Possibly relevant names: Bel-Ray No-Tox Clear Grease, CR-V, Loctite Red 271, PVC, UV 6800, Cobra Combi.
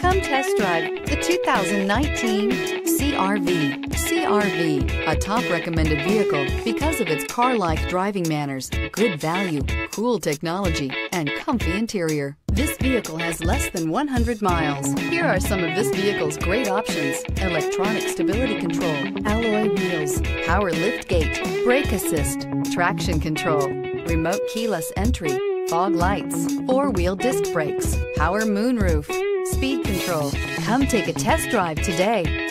Come test drive the 2019 CR-V. CR-V, a top recommended vehicle because of its car-like driving manners, good value, cool technology, and comfy interior. This vehicle has less than 100 miles. Here are some of this vehicle's great options: electronic stability control, alloy wheels, power lift gate, brake assist, traction control, remote keyless entry, fog lights, four-wheel disc brakes, power moonroof, speed control. Come take a test drive today.